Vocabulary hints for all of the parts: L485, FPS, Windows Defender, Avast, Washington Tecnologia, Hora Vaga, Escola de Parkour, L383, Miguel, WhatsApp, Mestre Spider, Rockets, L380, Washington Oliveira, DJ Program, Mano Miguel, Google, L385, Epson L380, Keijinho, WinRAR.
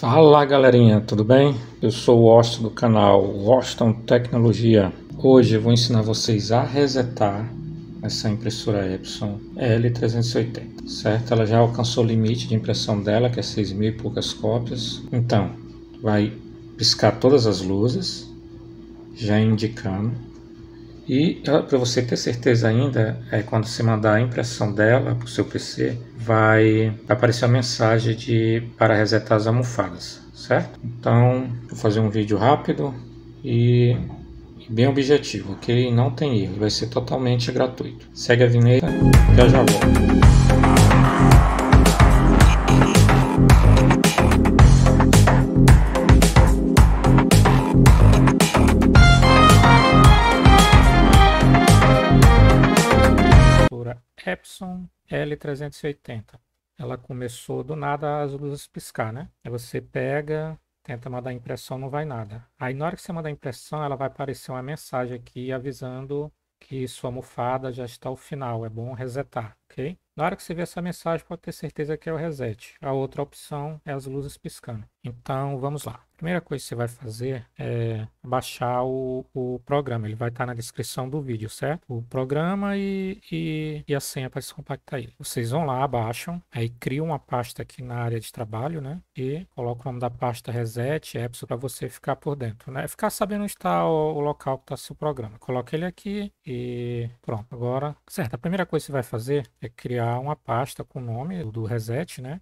Fala galerinha, tudo bem? Eu sou o Washington do canal Washington Tecnologia. Hoje eu vou ensinar vocês a resetar essa impressora Epson L380, certo? Ela já alcançou o limite de impressão dela, que é 6.000 e poucas cópias. Então, vai piscar todas as luzes, já indicando. E para você ter certeza ainda, quando você mandar a impressão dela para o seu PC, vai aparecer uma mensagem de para resetar as almofadas, certo? Então, vou fazer um vídeo rápido e bem objetivo, ok? Não tem erro, vai ser totalmente gratuito. Segue a vinheta, já volto. Epson L380. Ela começou do nada as luzes piscar, né? Aí você pega, tenta mandar impressão, não vai nada. Aí na hora que você mandar impressão, ela vai aparecer uma mensagem aqui avisando que sua almofada já está ao final, é bom resetar, ok? Na hora que você vê essa mensagem, pode ter certeza que é o reset. A outra opção é as luzes piscando. Então, vamos lá. A primeira coisa que você vai fazer é baixar o programa. Ele vai estar na descrição do vídeo, certo? O programa e a senha para descompactar ele. Vocês vão lá, baixam, aí criam uma pasta aqui na área de trabalho, né? E coloca o nome da pasta Reset Epson para você ficar por dentro, né? Ficar sabendo onde está o local que está seu programa. Coloca ele aqui e pronto. Agora, certo? A primeira coisa que você vai fazer é criar uma pasta com o nome do reset, né,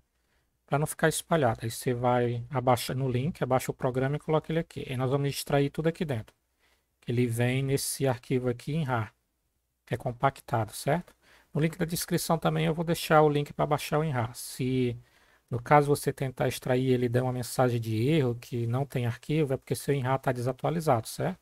para não ficar espalhado. Aí você vai abaixar no link, abaixa o programa e coloca ele aqui. E nós vamos extrair tudo aqui dentro. Ele vem nesse arquivo aqui em RAR, que é compactado, certo? No link da descrição também eu vou deixar o link para baixar o WinRAR. Se no caso você tentar extrair ele der uma mensagem de erro que não tem arquivo, é porque seu WinRAR está desatualizado, certo?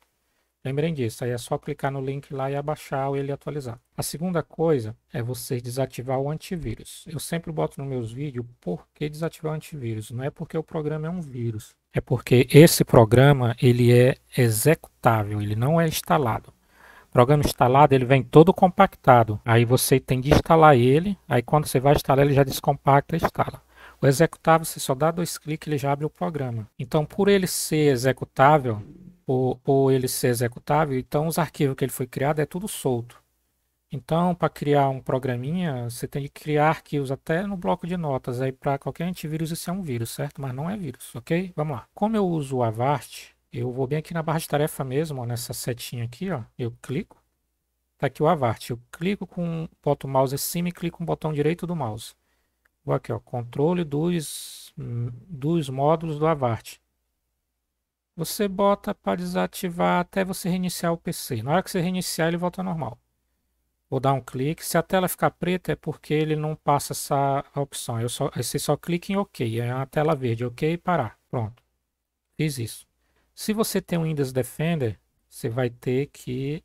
Lembrem disso, aí é só clicar no link lá e abaixar ou ele atualizar. A segunda coisa é você desativar o antivírus. Eu sempre boto nos meus vídeos por que desativar o antivírus. Não é porque o programa é um vírus. É porque esse programa ele é executável, ele não é instalado. O programa instalado ele vem todo compactado. Aí você tem que instalar ele, aí quando você vai instalar ele já descompacta e instala. O executável você só dá dois cliques e ele já abre o programa. Então por ele ser executável... ou ele ser executável, então os arquivos que ele foi criado é tudo solto. Então, para criar um programinha, você tem que criar arquivos até no bloco de notas. Aí para qualquer antivírus isso é um vírus, certo? Mas não é vírus, ok? Vamos lá. Como eu uso o Avast, eu vou bem aqui na barra de tarefa mesmo, ó, nessa setinha aqui, ó. Eu clico, tá aqui o Avast. Eu clico com, boto o mouse em cima e clico com o botão direito do mouse. Vou aqui, ó, controle dos módulos do Avast. Você bota para desativar até você reiniciar o PC. Na hora que você reiniciar, ele volta ao normal. Vou dar um clique. Se a tela ficar preta, é porque ele não passa essa opção. Aí você só clica em OK. É uma tela verde. OK e parar. Pronto. Fiz isso. Se você tem o Windows Defender, você vai ter que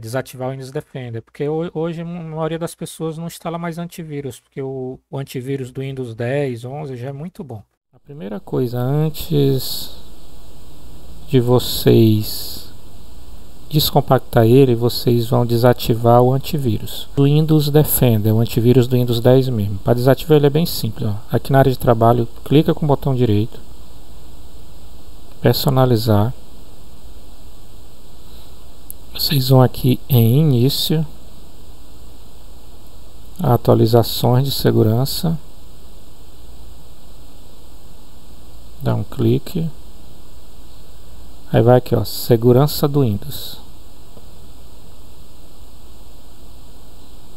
desativar o Windows Defender. Porque hoje a maioria das pessoas não instala mais antivírus. Porque o antivírus do Windows 10, 11 já é muito bom. A primeira coisa, antes de vocês descompactar ele, vocês vão desativar o antivírus do Windows Defender, o antivírus do Windows 10 mesmo. Para desativar ele é bem simples, ó. Aqui na área de trabalho, clica com o botão direito, personalizar, vocês vão aqui em início, atualizações de segurança, dá um clique. Aí vai aqui, ó, segurança do Windows.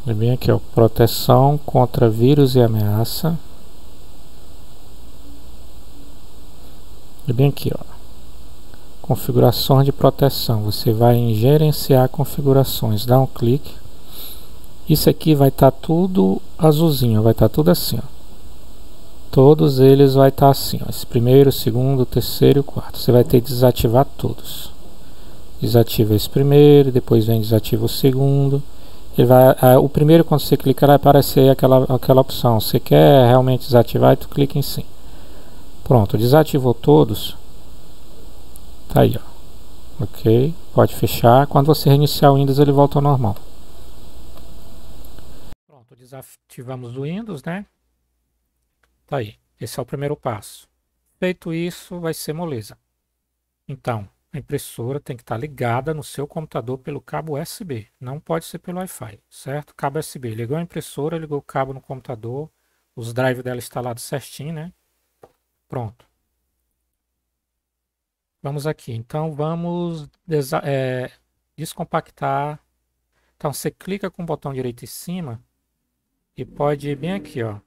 E bem aqui, ó, proteção contra vírus e ameaça. E bem aqui, ó, configurações de proteção. Você vai em gerenciar configurações, dá um clique. Isso aqui vai estar tudo azulzinho, vai estar tudo assim, ó. Todos eles vai estar assim, ó, esse primeiro, segundo, terceiro e quarto. Você vai ter que desativar todos. Desativa esse primeiro, depois vem desativa o segundo. Ele vai, o primeiro, quando você clicar, vai aparecer aquela opção. Você quer realmente desativar, tu clica em sim. Pronto, desativou todos. Tá aí, ó. Ok, pode fechar. Quando você reiniciar o Windows, ele volta ao normal. Pronto, desativamos o Windows, né? Tá aí, esse é o primeiro passo. Feito isso, vai ser moleza. Então, a impressora tem que estar ligada no seu computador pelo cabo USB. Não pode ser pelo Wi-Fi, certo? Cabo USB. Ligou a impressora, ligou o cabo no computador. Os drives dela instalados certinho, né? Pronto. Vamos aqui. Então, vamos descompactar. Então, você clica com o botão direito em cima e pode ir bem aqui, ó.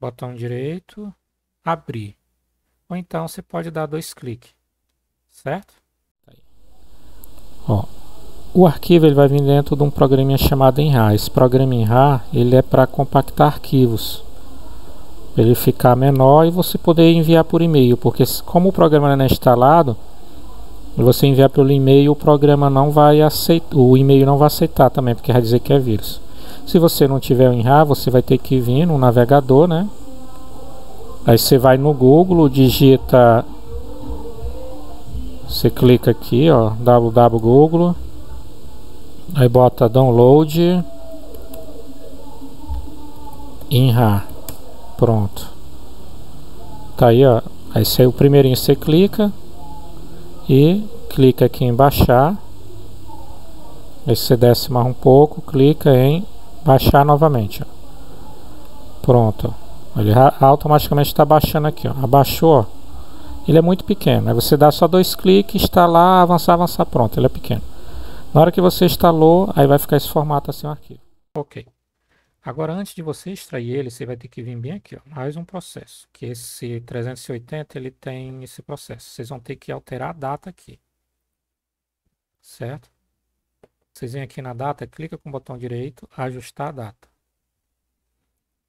Botão direito, abrir. Ou então, você pode dar dois cliques. Certo? Ó, o arquivo ele vai vir dentro de um programinha chamado WinRAR. Esse programa WinRAR, ele é para compactar arquivos, para ele ficar menor e você poder enviar por e-mail, porque como o programa não é instalado, você enviar pelo e-mail, o programa não vai aceitar, o e-mail não vai aceitar também, porque vai dizer que é vírus. Se você não tiver o WinRAR, você vai ter que vir no navegador, né? Aí você vai no Google, digita, você clica aqui, ó, www.google. Aí bota download WinRAR. Pronto. Tá aí, ó. Aí o primeirinho você clica e clica aqui em baixar. Aí você desce mais um pouco, clica em baixar novamente, ó. Pronto. Ele automaticamente está baixando aqui, ó. Abaixou, ó. Ele é muito pequeno. Aí você dá só dois cliques, instalar, avançar, avançar, pronto. Ele é pequeno. Na hora que você instalou, aí vai ficar esse formato assim, o arquivo. Ok. Agora, antes de você extrair ele, você vai ter que vir bem aqui, ó, mais um processo. Que esse 380, ele tem esse processo. Vocês vão ter que alterar a data aqui. Certo? Vocês vêm aqui na data, clica com o botão direito, ajustar a data.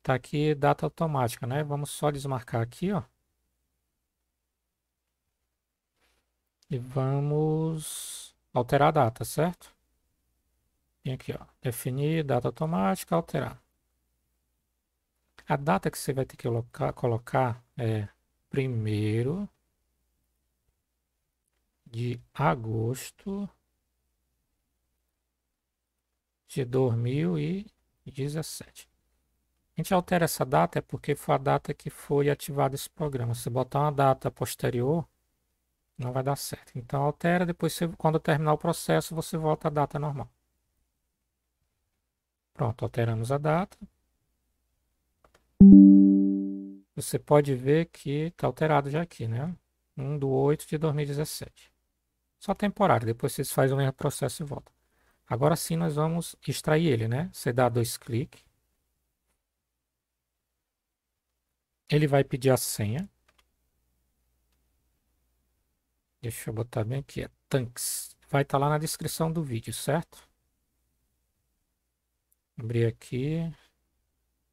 Tá aqui, data automática, né? Vamos só desmarcar aqui, ó. E vamos alterar a data, certo? Vem aqui, ó, definir, data automática, alterar. A data que você vai ter que colocar é 1º de agosto de 2017. A gente altera essa data é porque foi a data que foi ativado esse programa. Se botar uma data posterior, não vai dar certo. Então altera, depois você, quando terminar o processo, você volta à data normal. Pronto, alteramos a data. Você pode ver que está alterado já aqui, né? 1/8/2017. Só temporário, depois vocês fazem o mesmo processo e volta. Agora sim nós vamos extrair ele, né? Você dá dois cliques. Ele vai pedir a senha. Deixa eu botar bem aqui, é Tanks. Vai estar lá na descrição do vídeo, certo? Abrir aqui.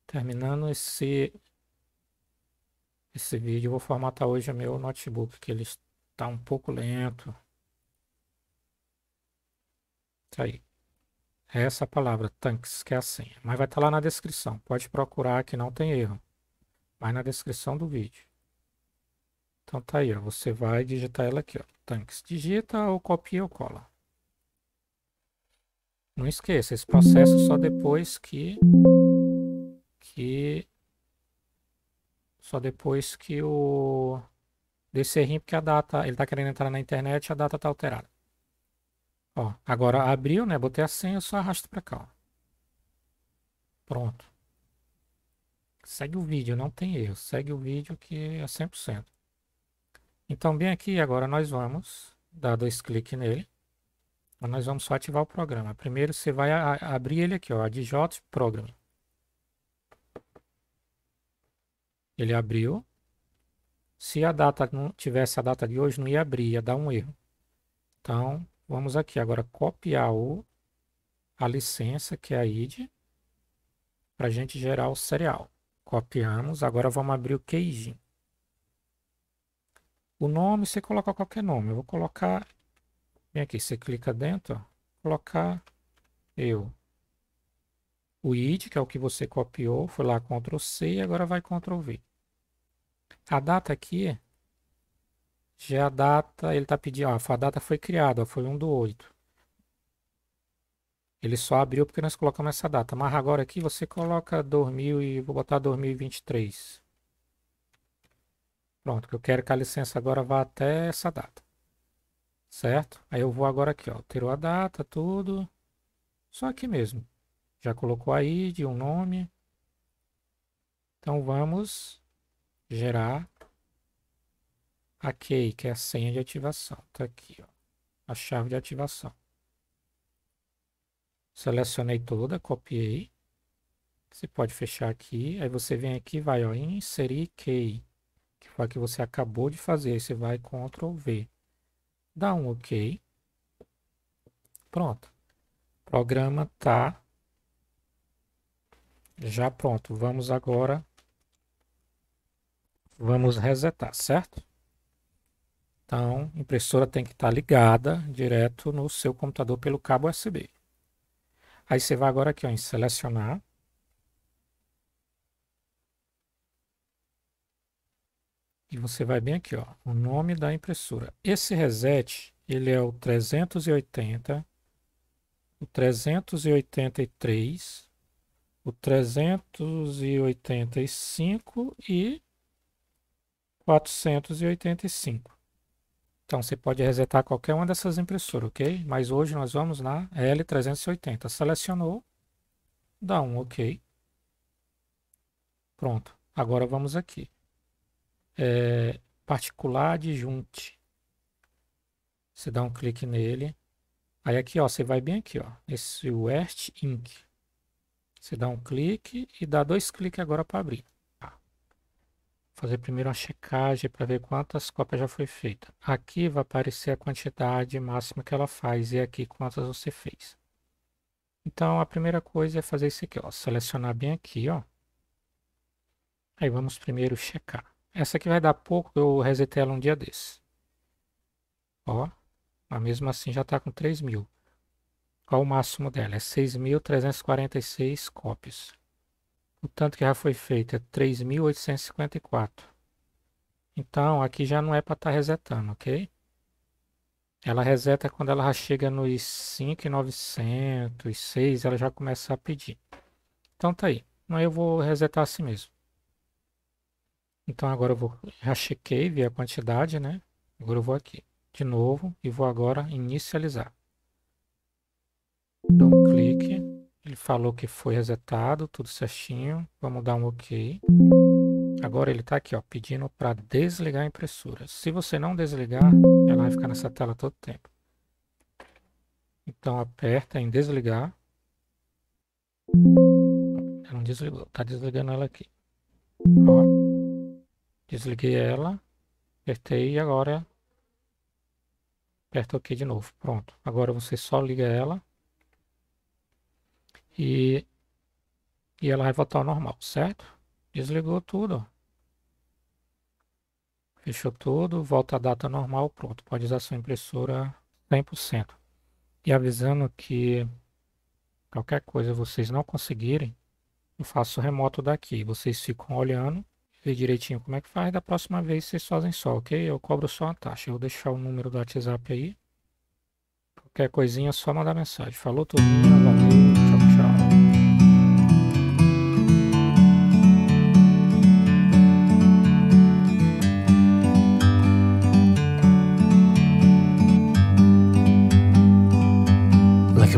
Terminando esse vídeo, eu vou formatar hoje o meu notebook, que ele está um pouco lento. Tá aí. É essa palavra, Tanks, que é a senha. Mas vai estar lá na descrição. Pode procurar que não tem erro. Vai na descrição do vídeo. Então tá aí, ó. Você vai digitar ela aqui, ó. Tanks. Digita ou copia ou cola. Não esqueça, esse processo só depois que o desse errinho, porque a data, ele está querendo entrar na internet, a data está alterada. Ó, agora abriu, né? Botei a senha, eu só arrasto para cá, ó. Pronto. Segue o vídeo, não tem erro. Segue o vídeo que é 100%. Então, bem aqui, agora nós vamos dar dois cliques nele. Nós vamos só ativar o programa. Primeiro você vai abrir ele aqui, ó, DJ Program. Ele abriu. Se a data não tivesse a data de hoje, não ia abrir, ia dar um erro. Então, vamos aqui agora copiar a licença, que é a ID, para a gente gerar o serial. Copiamos, agora vamos abrir o Keijinho. O nome, você coloca qualquer nome, eu vou colocar... Vem aqui, você clica dentro, ó, colocar o ID, que é o que você copiou, foi lá Ctrl+C e agora vai Ctrl+V. A data aqui, já é a data, ele está pedindo, ó, a data foi criada, ó, foi 1/8. Ele só abriu porque nós colocamos essa data, mas agora aqui você coloca vou botar 2023. Pronto, que eu quero que a licença agora vá até essa data, certo? Aí eu vou agora aqui, ó, alterou a data, tudo, só aqui mesmo. Já colocou a ID, um nome. Então vamos gerar a key, que é a senha de ativação. Tá aqui, ó, a chave de ativação. Selecionei toda, copiei. Você pode fechar aqui, aí você vem aqui, vai, ó, inserir key, que foi a que você acabou de fazer. Aí você vai Ctrl V, dá um OK. Pronto, o programa tá já pronto. Vamos agora, vamos resetar, certo? Então, a impressora tem que estar ligada direto no seu computador pelo cabo USB. Aí você vai agora aqui, ó, em selecionar. E você vai bem aqui, ó, o nome da impressora. Esse reset, ele é o 380, o 383, o 385 e 485. Então, você pode resetar qualquer uma dessas impressoras, ok? Mas hoje nós vamos na L380. Selecionou, dá um OK. Pronto. Agora vamos aqui. Particular adjunte. Você dá um clique nele. Aí aqui, ó, você vai bem aqui, ó, nesse West Inc. Você dá um clique e dá dois cliques agora para abrir. Fazer primeiro uma checagem para ver quantas cópias já foi feita. Aqui vai aparecer a quantidade máxima que ela faz e aqui quantas você fez. Então a primeira coisa é fazer isso aqui, ó, selecionar bem aqui, ó. Aí vamos primeiro checar. Essa aqui vai dar pouco, eu resetei ela um dia desse. Ó, mas mesmo assim já está com 3.000. Qual o máximo dela? É 6.346 cópias. O tanto que já foi feito é 3.854. Então, aqui já não é para estar resetando, ok? Ela reseta quando ela já chega nos 5.900, 6, ela já começa a pedir. Então, tá aí. Então, eu vou resetar assim mesmo. Então, agora eu vou... Já chequei, vi a quantidade, né? Agora eu vou aqui de novo e vou agora inicializar. Dou um clique. Ele falou que foi resetado, tudo certinho. Vamos dar um OK. Agora ele está aqui, ó, pedindo para desligar a impressora. Se você não desligar, ela vai ficar nessa tela todo o tempo. Então aperta em desligar. Ela não desligou, está desligando ela aqui. Ó, desliguei ela, apertei e agora aperta OK de novo. Pronto, agora você só liga ela. E ela vai voltar ao normal, certo? Desligou tudo, fechou tudo, volta a data normal, pronto. Pode usar sua impressora 100%. E avisando que qualquer coisa vocês não conseguirem, eu faço remoto daqui. Vocês ficam olhando, vê direitinho como é que faz. Da próxima vez vocês fazem só, ok? Eu cobro só a taxa. Eu vou deixar o número do WhatsApp aí. Qualquer coisinha é só mandar mensagem. Falou, tudo bem, valeu.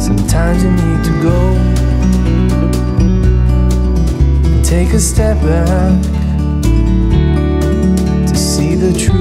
Sometimes you need to go take a step back to see the truth.